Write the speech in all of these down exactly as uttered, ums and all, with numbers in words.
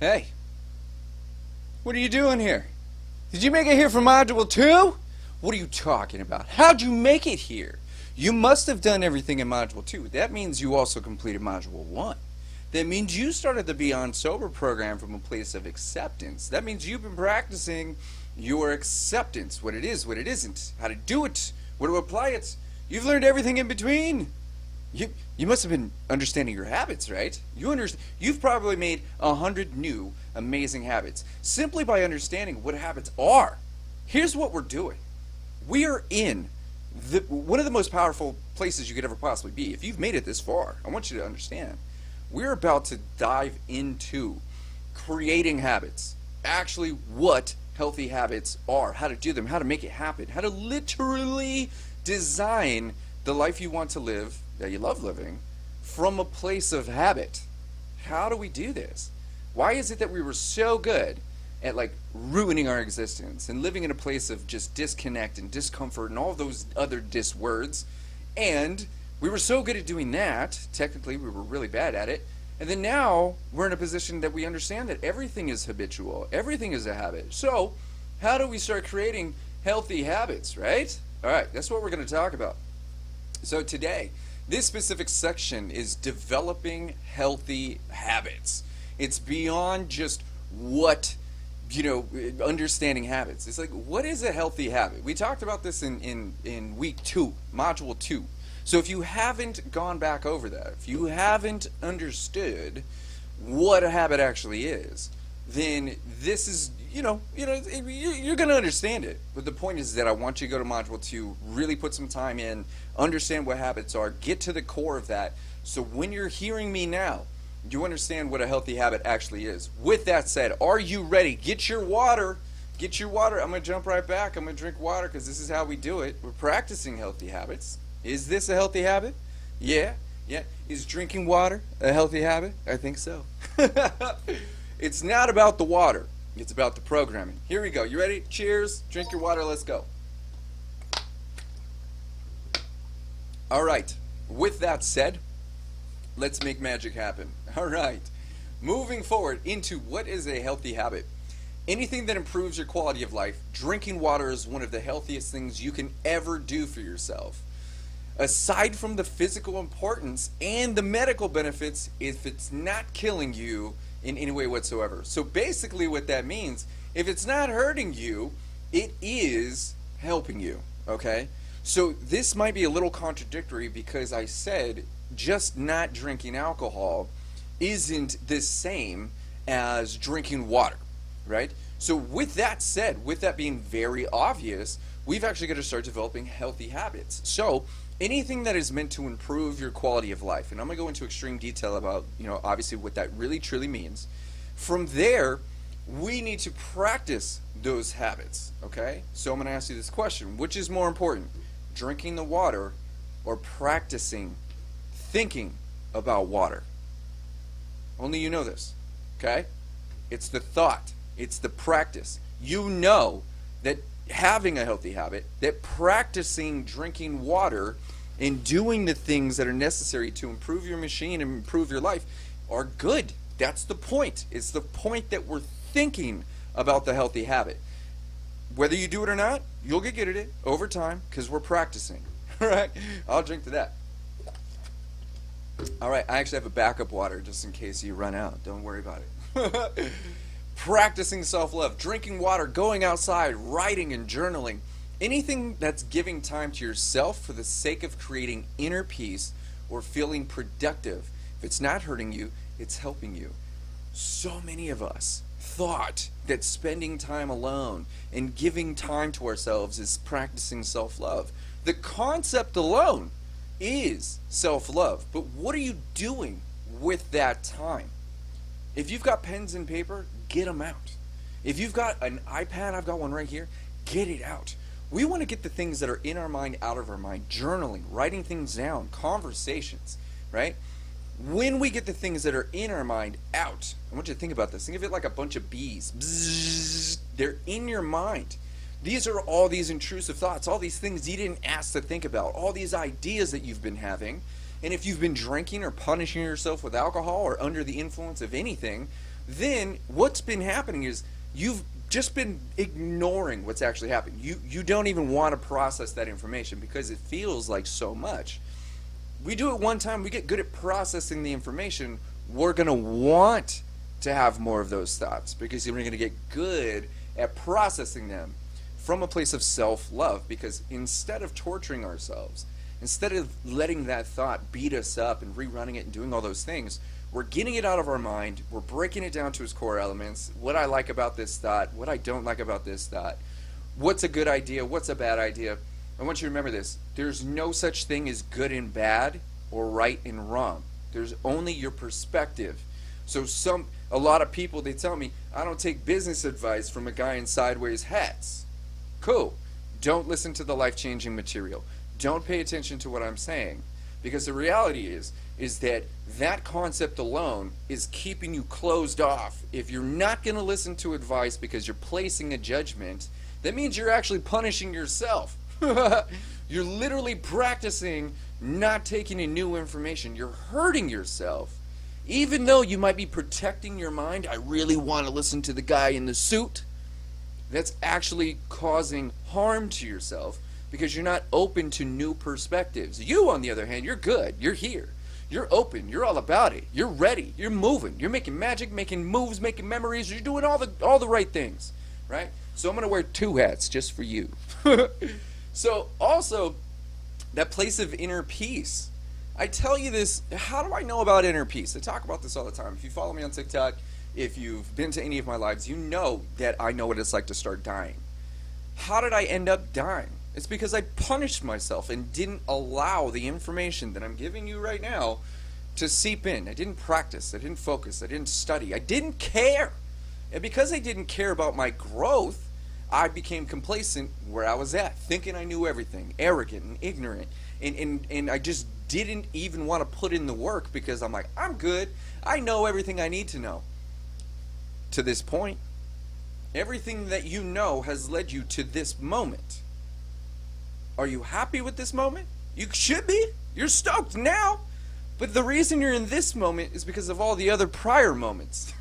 Hey, what are you doing here? Did you make it here from module two? What are you talking about? How'd you make it here? You must have done everything in module two. That means you also completed module one. That means you started the Beyond Sober program from a place of acceptance. That means you've been practicing your acceptance, what it is, what it isn't, how to do it, where to apply it. You've learned everything in between. You, you must have been understanding your habits, right? You understand, you've probably made a hundred new amazing habits simply by understanding what habits are. Here's what we're doing. We are in the, one of the most powerful places you could ever possibly be. If you've made it this far, I want you to understand, we're about to dive into creating habits, actually what healthy habits are, how to do them, how to make it happen, how to literally design the life you want to live, that you love living, from a place of habit. How do we do this? Why is it that we were so good at like ruining our existence and living in a place of just disconnect and discomfort and all those other dis words? And we were so good at doing that, technically we were really bad at it, and then now we're in a position that we understand that everything is habitual, everything is a habit. So how do we start creating healthy habits, right? All right, that's what we're going to talk about. So today, this specific section is developing healthy habits. It's beyond just what, you know, understanding habits. It's like, what is a healthy habit? We talked about this in, in, in week two, module two. So if you haven't gone back over that, if you haven't understood what a habit actually is, then this is, you know, you know, you're going to understand it. But the point is that I want you to go to module two, really put some time in, understand what habits are, get to the core of that. So when you're hearing me now, you understand what a healthy habit actually is. With that said, are you ready? Get your water. Get your water. I'm going to jump right back. I'm going to drink water because this is how we do it. We're practicing healthy habits. Is this a healthy habit? Yeah. Yeah. Is drinking water a healthy habit? I think so. It's not about the water. It's about the programming. Here we go. You ready? Cheers. Drink your water. Let's go. All right. With that said, let's make magic happen. All right. Moving forward into what is a healthy habit. Anything that improves your quality of life, drinking water is one of the healthiest things you can ever do for yourself. Aside from the physical importance and the medical benefits, if it's not killing you in any way whatsoever. So basically what that means, if it's not hurting you, it is helping you, okay? So this might be a little contradictory because I said just not drinking alcohol isn't the same as drinking water, right? So with that said, with that being very obvious, we've actually got to start developing healthy habits. So anything that is meant to improve your quality of life, and I'm going to go into extreme detail about, you know, obviously what that really truly means. From there, we need to practice those habits, okay? So I'm going to ask you this question. Which is more important, drinking the water or practicing thinking about water? Only you know this, okay? It's the thought. It's the practice. You know that having a healthy habit, that practicing drinking water and doing the things that are necessary to improve your machine and improve your life are good. That's the point. It's the point that we're thinking about the healthy habit. Whether you do it or not, you'll get good at it over time because we're practicing. All right, I'll drink to that. All right, I actually have a backup water just in case you run out. Don't worry about it. Practicing self-love, drinking water, going outside, writing and journaling, anything that's giving time to yourself for the sake of creating inner peace or feeling productive. If it's not hurting you, it's helping you. So many of us thought that spending time alone and giving time to ourselves is practicing self-love. The concept alone is self-love, but what are you doing with that time? If you've got pens and paper, get them out. If you've got an iPad, I've got one right here, get it out. We want to get the things that are in our mind out of our mind. Journaling, writing things down, conversations, right? When we get the things that are in our mind out, I want you to think about this. Think of it like a bunch of bees. Bzzz, they're in your mind. These are all these intrusive thoughts, all these things you didn't ask to think about, all these ideas that you've been having. And if you've been drinking or punishing yourself with alcohol or under the influence of anything, then what's been happening is you've just been ignoring what's actually happening. You, you don't even want to process that information because it feels like so much. We do it one time, we get good at processing the information, we're going to want to have more of those thoughts because you're going to get good at processing them from a place of self-love, because instead of torturing ourselves, instead of letting that thought beat us up and rerunning it and doing all those things, we're getting it out of our mind, we're breaking it down to its core elements. What I like about this thought, what I don't like about this thought, what's a good idea, what's a bad idea. I want you to remember this, there's no such thing as good and bad or right and wrong. There's only your perspective. So some, a lot of people, they tell me, I don't take business advice from a guy in sideways hats. Cool. Don't listen to the life-changing material. Don't pay attention to what I'm saying, because the reality is is that that concept alone is keeping you closed off. If you're not going to listen to advice because you're placing a judgment, that means you're actually punishing yourself. You're literally practicing not taking in new information. You're hurting yourself. Even though you might be protecting your mind, I really want to listen to the guy in the suit, that's actually causing harm to yourself because you're not open to new perspectives. You, on the other hand, you're good. You're here. You're open. You're all about it. You're ready. You're moving. You're making magic, making moves, making memories. You're doing all the all the right things, right? So I'm going to wear two hats just for you. So also, that place of inner peace. I tell you this, how do I know about inner peace? I talk about this all the time. If you follow me on TikTok, if you've been to any of my lives, you know that I know what it's like to start dying. How did I end up dying? It's because I punished myself and didn't allow the information that I'm giving you right now to seep in. I didn't practice. I didn't focus. I didn't study. I didn't care. And because I didn't care about my growth, I became complacent where I was at, thinking I knew everything, arrogant and ignorant. And, and, and I just didn't even want to put in the work because I'm like, I'm good. I know everything I need to know. To this point, everything that you know has led you to this moment. Are you happy with this moment? You should be. You're stoked now. But the reason you're in this moment is because of all the other prior moments.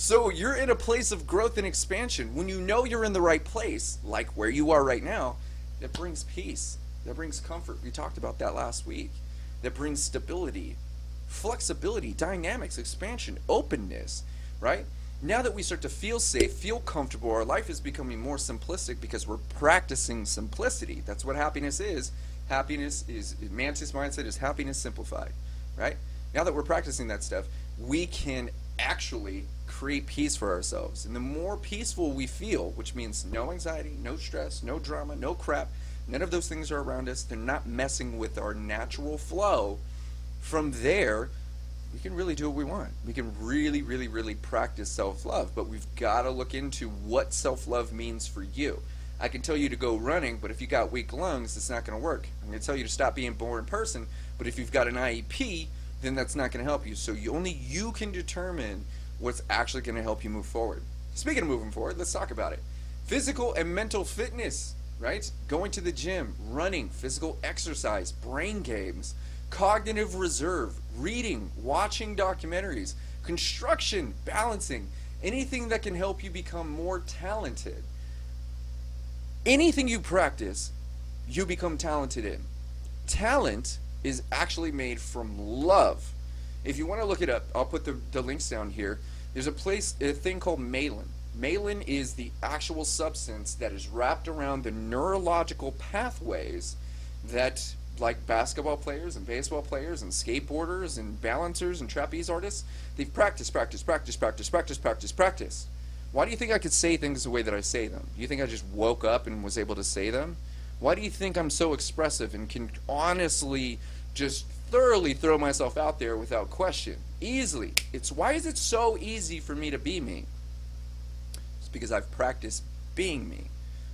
So you're in a place of growth and expansion. When you know you're in the right place, like where you are right now, that brings peace. That brings comfort. We talked about that last week. That brings stability, flexibility, dynamics, expansion, openness, right? Now that we start to feel safe, feel comfortable, our life is becoming more simplistic because we're practicing simplicity. That's what happiness is. Happiness is, Mantis mindset is happiness simplified, right? Now that we're practicing that stuff, we can actually create peace for ourselves. And the more peaceful we feel, which means no anxiety, no stress, no drama, no crap, none of those things are around us, they're not messing with our natural flow. From there, we can really do what we want. We can really, really, really practice self-love, but we've got to look into what self-love means for you. I can tell you to go running, but if you got weak lungs, it's not going to work. I'm going to tell you to stop being a boring person, but if you've got an I E P, then that's not going to help you. So you, only you can determine what's actually going to help you move forward. Speaking of moving forward, let's talk about it. Physical and mental fitness, right? Going to the gym, running, physical exercise, brain games, cognitive reserve, reading, watching documentaries, construction, balancing, anything that can help you become more talented. Anything you practice, you become talented in. Talent is actually made from love. If you want to look it up, I'll put the, the links down here. There's a place, a thing called myelin. Myelin is the actual substance that is wrapped around the neurological pathways that, like basketball players and baseball players and skateboarders and balancers and trapeze artists, they've practiced, practice, practice, practice, practice, practice, practice. Why do you think I could say things the way that I say them? Do you think I just woke up and was able to say them? Why do you think I'm so expressive and can honestly just thoroughly throw myself out there without question? Easily. It's why is it so easy for me to be me? It's because I've practiced being me.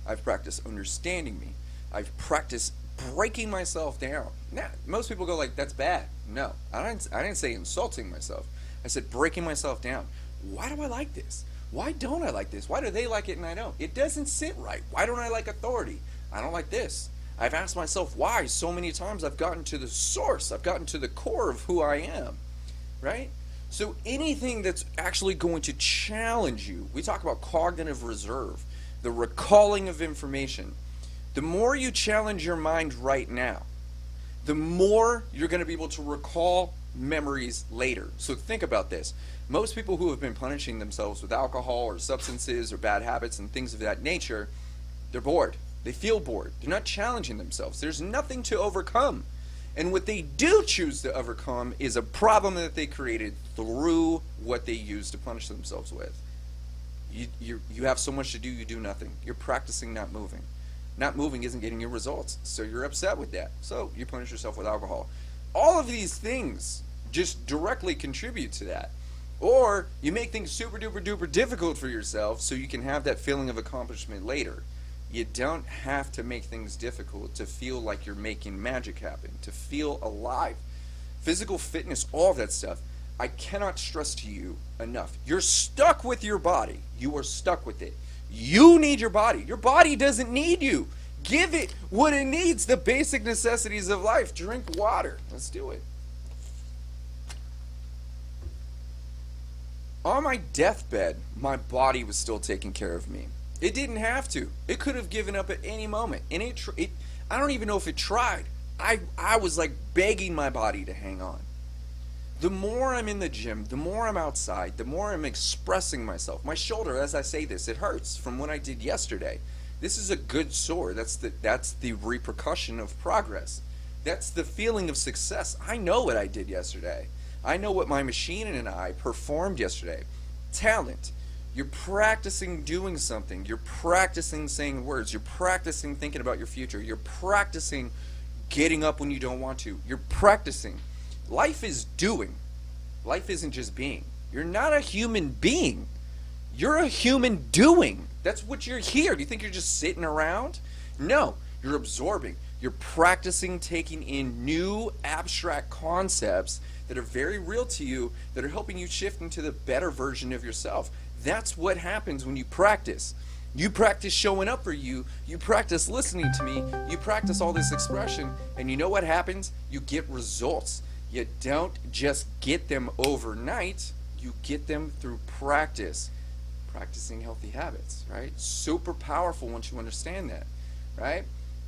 I've practiced understanding me. I've practiced breaking myself down. Now, most people go like, that's bad. No, I didn't, I didn't say insulting myself. I said breaking myself down. Why do I like this? Why don't I like this? Why do they like it and I don't? It doesn't sit right. Why don't I like authority? I don't like this. I've asked myself why so many times. I've gotten to the source. I've gotten to the core of who I am, right? So anything that's actually going to challenge you, we talk about cognitive reserve, the recalling of information. The more you challenge your mind right now, the more you're going to be able to recall memories later. So think about this. Most people who have been punishing themselves with alcohol or substances or bad habits and things of that nature, they're bored. They feel bored. They're not challenging themselves. There's nothing to overcome. And what they do choose to overcome is a problem that they created through what they used to punish themselves with. You, you, you have so much to do, you do nothing. You're practicing not moving. Not moving isn't getting your results, so you're upset with that. So you punish yourself with alcohol. All of these things just directly contribute to that. Or you make things super duper duper difficult for yourself so you can have that feeling of accomplishment later. You don't have to make things difficult to feel like you're making magic happen, to feel alive. Physical fitness, all that stuff, I cannot stress to you enough. You're stuck with your body. You are stuck with it. You need your body. Your body doesn't need you. Give it what it needs, the basic necessities of life. Drink water. Let's do it. On my deathbed, my body was still taking care of me. It didn't have to. It could have given up at any moment. And it, tr it I don't even know if it tried. I, I was like begging my body to hang on. The more I'm in the gym, the more I'm outside, the more I'm expressing myself. My shoulder, as I say this, it hurts from what I did yesterday. This is a good sore. That's the, that's the repercussion of progress. That's the feeling of success. I know what I did yesterday. I know what my machine and I performed yesterday. Talent. You're practicing doing something. You're practicing saying words. You're practicing thinking about your future. You're practicing getting up when you don't want to. You're practicing. Life is doing. Life isn't just being. You're not a human being. You're a human doing. That's what you're here. Do you think you're just sitting around? No, you're absorbing. You're practicing taking in new abstract concepts that are very real to you, that are helping you shift into the better version of yourself. That's what happens when you practice. You practice showing up for you. You practice listening to me. You practice all this expression. And you know what happens? You get results. You don't just get them overnight. You get them through practice. Practicing healthy habits, right? Super powerful once you understand that, right?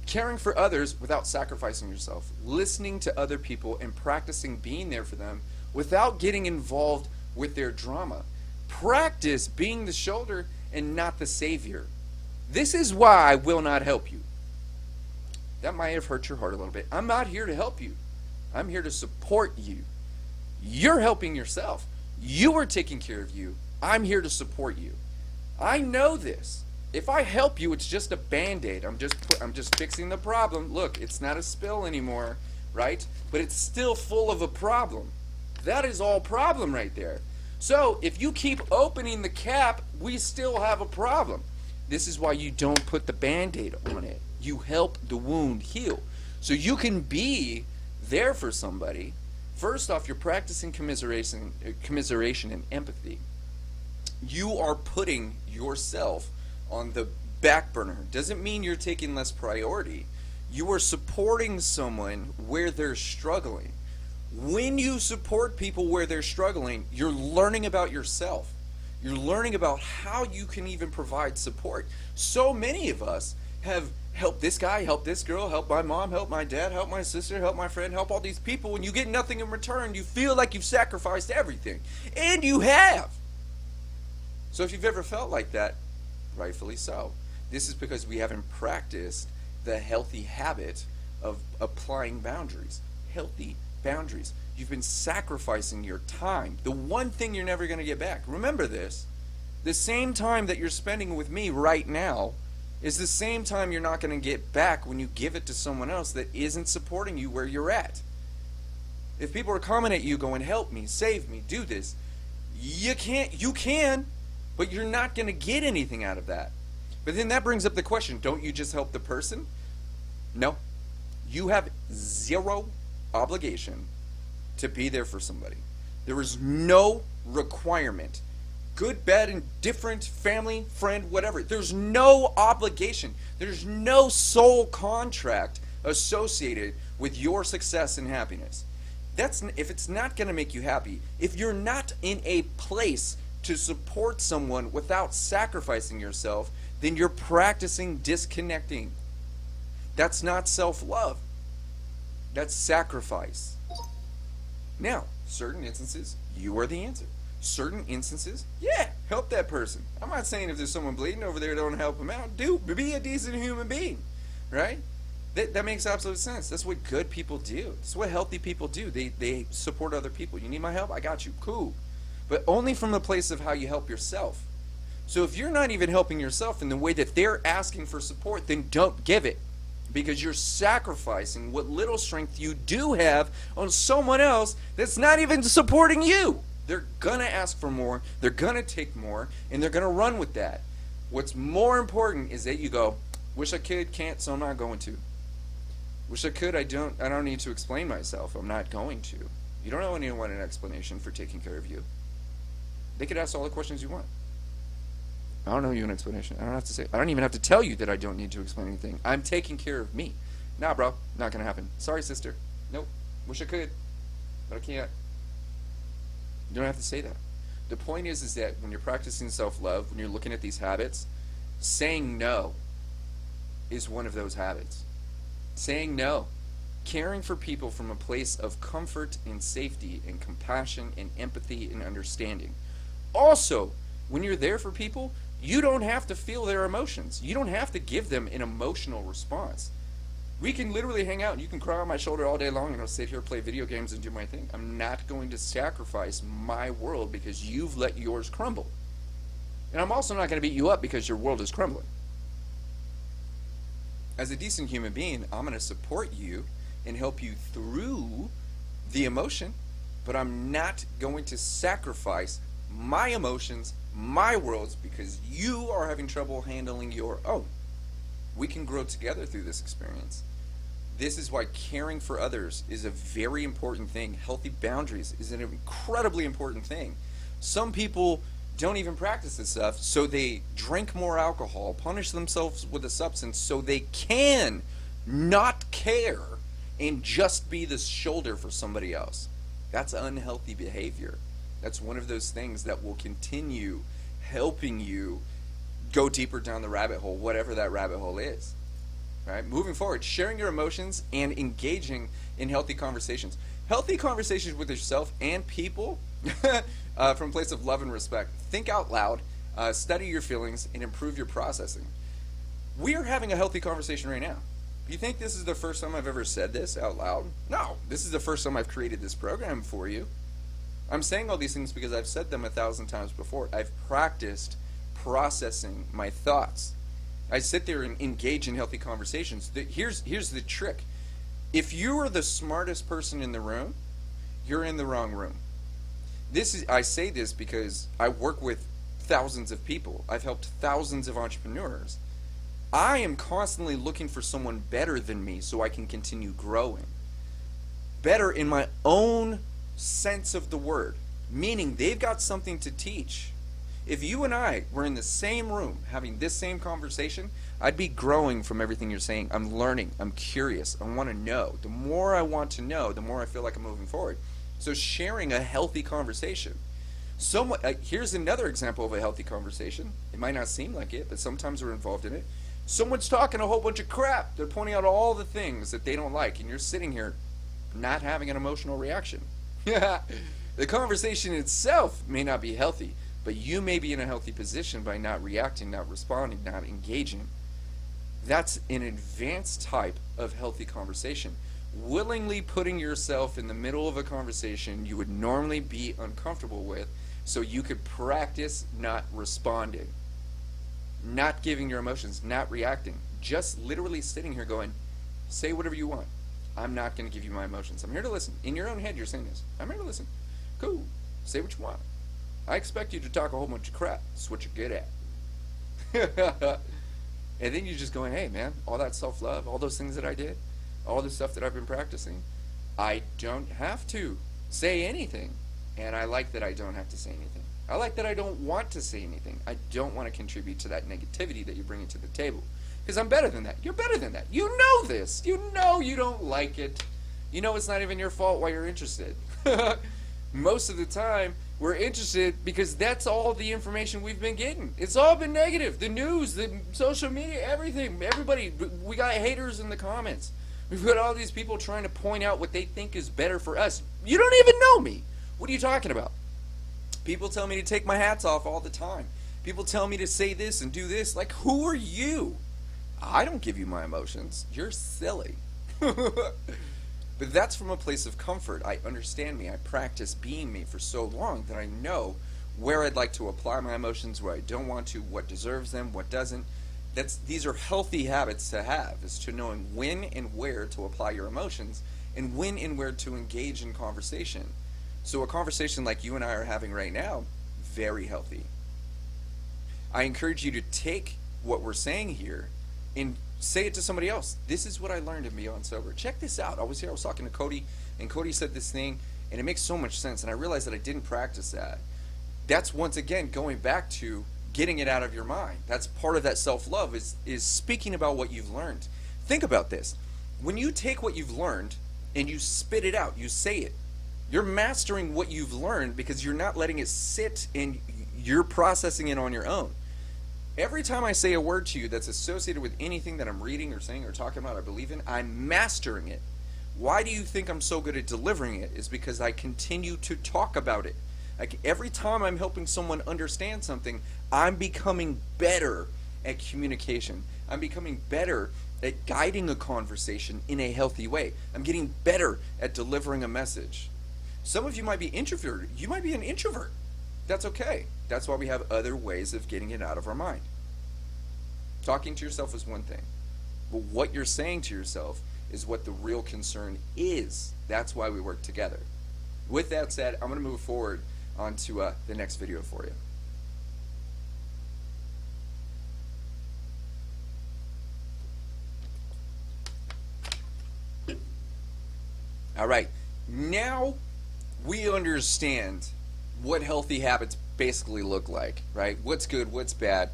Caring for others without sacrificing yourself. Listening to other people and practicing being there for them without getting involved with their drama. Practice being the shoulder and not the savior. This is why I will not help you. That might have hurt your heart a little bit. I'm not here to help you. I'm here to support you. You're helping yourself. You are taking care of you. I'm here to support you. I know this. If I help you, it's just a band-aid. I'm just put, I'm just fixing the problem. Look, it's not a spill anymore, right? But it's still full of a problem. That is all problem right there. So if you keep opening the cap, we still have a problem. This is why you don't put the band-aid on it. You help the wound heal. So you can be there for somebody. First off, you're practicing commiseration, commiseration and empathy. You are putting yourself on the back burner. Doesn't mean you're taking less priority. You are supporting someone where they're struggling. When you support people where they're struggling, you're learning about yourself. You're learning about how you can even provide support. So many of us have helped this guy, helped this girl, helped my mom, helped my dad, helped my sister, helped my friend, helped all these people. When you get nothing in return, you feel like you've sacrificed everything. And you have. So if you've ever felt like that, rightfully so. This is because we haven't practiced the healthy habit of applying boundaries. Healthy boundaries. You've been sacrificing your time, the one thing you're never going to get back. Remember this. The same time that you're spending with me right now is the same time you're not going to get back when you give it to someone else that isn't supporting you where you're at. If people are coming at you going, help me, save me, do this, you can't, you can, but you're not going to get anything out of that. But then that brings up the question, don't you just help the person? No. You have zero obligation to be there for somebody. There is no requirement. Good, bad, indifferent, family, friend, whatever. There's no obligation. There's no soul contract associated with your success and happiness. That's if it's not going to make you happy, if you're not in a place to support someone without sacrificing yourself, then you're practicing disconnecting. That's not self-love. That's sacrifice. Now, certain instances, you are the answer. Certain instances, yeah, help that person. I'm not saying if there's someone bleeding over there, don't help them out. Do, be a decent human being, right? That, that makes absolute sense. That's what good people do. That's what healthy people do. They, they support other people. You need my help? I got you. Cool. But only from the place of how you help yourself. So if you're not even helping yourself in the way that they're asking for support, then don't give it. Because you're sacrificing what little strength you do have on someone else that's not even supporting you. They're going to ask for more, they're going to take more, and they're going to run with that. What's more important is that you go, wish I could, can't, so I'm not going to. Wish I could, I don't, I don't need to explain myself, I'm not going to. You don't owe anyone an explanation for taking care of you. They could ask all the questions you want. I don't owe you an explanation. I don't have to say, I don't even have to tell you that I don't need to explain anything. I'm taking care of me. Nah, bro, not going to happen. Sorry, sister. Nope, wish I could, but I can't. You don't have to say that. The point is, is that when you're practicing self-love, when you're looking at these habits, saying no is one of those habits. Saying no, caring for people from a place of comfort and safety and compassion and empathy and understanding. Also, when you're there for people, you don't have to feel their emotions. You don't have to give them an emotional response. We can literally hang out and you can cry on my shoulder all day long and I'll sit here, play video games and do my thing. I'm not going to sacrifice my world because you've let yours crumble. And I'm also not going to beat you up because your world is crumbling. As a decent human being, I'm going to support you and help you through the emotion, but I'm not going to sacrifice my emotions, my worlds, because you are having trouble handling your own. We can grow together through this experience. This is why caring for others is a very important thing. Healthy boundaries is an incredibly important thing. Some people don't even practice this stuff, so they drink more alcohol, punish themselves with a substance so they can not care and just be the shoulder for somebody else. That's unhealthy behavior. That's one of those things that will continue helping you go deeper down the rabbit hole, whatever that rabbit hole is. Right? Moving forward, sharing your emotions and engaging in healthy conversations. Healthy conversations with yourself and people uh, from a place of love and respect. Think out loud, uh, study your feelings, and improve your processing. We are having a healthy conversation right now. You think this is the first time I've ever said this out loud? No, this is the first time I've created this program for you. I'm saying all these things because I've said them a thousand times before. I've practiced processing my thoughts. I sit there and engage in healthy conversations. Here's, here's the trick. If you are the smartest person in the room, you're in the wrong room. This is, I say this because I work with thousands of people. I've helped thousands of entrepreneurs. I am constantly looking for someone better than me so I can continue growing. Better in my own sense of the word, meaning they've got something to teach. If you and I were in the same room having this same conversation, I'd be growing from everything you're saying. I'm learning. I'm curious. I want to know. The more I want to know, the more I feel like I'm moving forward. So sharing a healthy conversation. So, uh, here's another example of a healthy conversation. It might not seem like it, but sometimes we're involved in it. Someone's talking a whole bunch of crap. They're pointing out all the things that they don't like, and you're sitting here not having an emotional reaction. The conversation itself may not be healthy, but you may be in a healthy position by not reacting, not responding, not engaging. That's an advanced type of healthy conversation. Willingly putting yourself in the middle of a conversation you would normally be uncomfortable with so you could practice not responding, not giving your emotions, not reacting, just literally sitting here going, say whatever you want. I'm not going to give you my emotions. I'm here to listen. In your own head you're saying this. I'm here to listen. Cool. Say what you want. I expect you to talk a whole bunch of crap. That's what you're good at. And then you're just going, hey man, all that self-love, all those things that I did, all the stuff that I've been practicing, I don't have to say anything. And I like that I don't have to say anything. I like that I don't want to say anything. I don't want to contribute to that negativity that you're bringing to the table. Because I'm better than that. You're better than that. You know this. You know you don't like it. you know it's not even your fault why you're interested. Most of the time, we're interested because that's all the information we've been getting. It's all been negative. The news, the social media, everything. Everybody, we got haters in the comments. We've got all these people trying to point out what they think is better for us. You don't even know me. What are you talking about? People tell me to take my hats off all the time. People tell me to say this and do this. Like, who are you? I don't give you my emotions. You're silly. But that's from a place of comfort. I understand me. I practice being me for so long that I know where I'd like to apply my emotions, where I don't want to, what deserves them, what doesn't. That's, these are healthy habits to have, is to knowing when and where to apply your emotions and when and where to engage in conversation. So a conversation like you and I are having right now, very healthy. I encourage you to take what we're saying here and say it to somebody else. This is what I learned in Beyond Sober. Check this out. I was here, I was talking to Cody, and Cody said this thing, and it makes so much sense, and I realized that I didn't practice that. That's once again going back to getting it out of your mind. That's part of that self-love, is, is speaking about what you've learned. Think about this. When you take what you've learned and you spit it out, you say it, you're mastering what you've learned because you're not letting it sit and you're processing it on your own. Every time I say a word to you that's associated with anything that I'm reading or saying or talking about or believe in, I'm mastering it. Why do you think I'm so good at delivering it? Is because I continue to talk about it. Like, every time I'm helping someone understand something, I'm becoming better at communication. I'm becoming better at guiding a conversation in a healthy way. I'm getting better at delivering a message. Some of you might be introverted. You might be an introvert. That's okay. That's why we have other ways of getting it out of our mind. Talking to yourself is one thing, but what you're saying to yourself is what the real concern is. That's why we work together. With that said, I'm going to move forward onto uh, the next video for you. All right, now we understand what healthy habits basically look like, right? What's good, what's bad.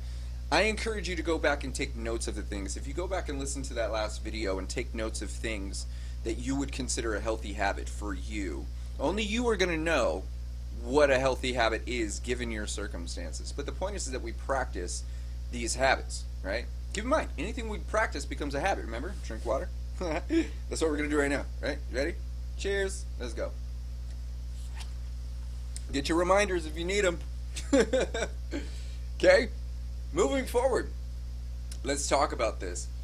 I encourage you to go back and take notes of the things. If you go back and listen to that last video and take notes of things that you would consider a healthy habit for you, only you are going to know what a healthy habit is given your circumstances. But the point is, is that we practice these habits, right? Keep in mind, anything we practice becomes a habit, remember? Drink water. That's what we're going to do right now, right? You ready? Cheers. Let's go. Get your reminders if you need them. Okay? Moving forward, let's talk about this.